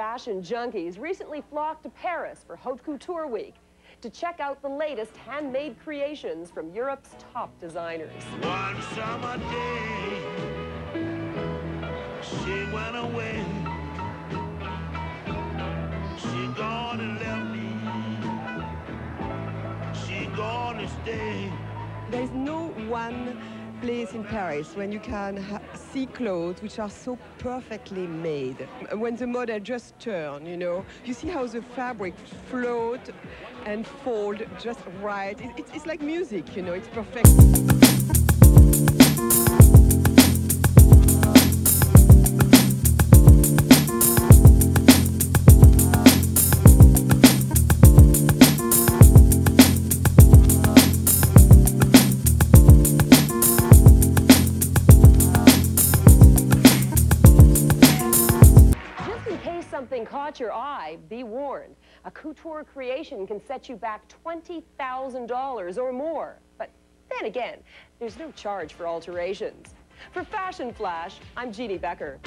fashion junkies recently flocked to Paris for Haute Couture Week to check out the latest handmade creations from Europe's top designers. One summer day, she went away. She gone and left me. She gone to stay. There is no one place in Paris when you can see clothes which are so perfectly made. When the model just turns, you know, you see how the fabric float and fold just right. It's like music, you know, it's perfect. Something caught your eye, be warned. A couture creation can set you back $20,000 or more. But then again, there's no charge for alterations. For Fashion Flash, I'm Jeanne Beker.